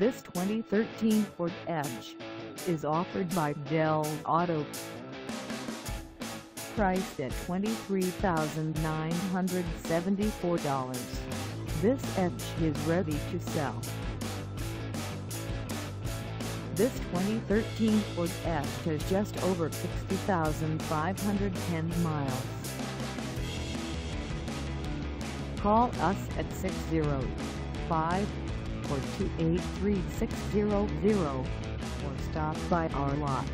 This 2013 Ford Edge is offered by Dell Auto. Priced at $23,974, this Edge is ready to sell. This 2013 Ford Edge has just over 60,510 miles. Call us at 605-428-3600 or stop by our lot.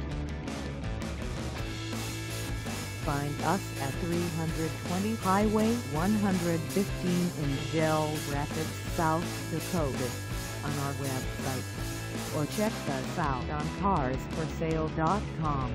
Find us at 320 Highway 115 in Dell Rapids, South Dakota on our website, or check us out on carsforsale.com.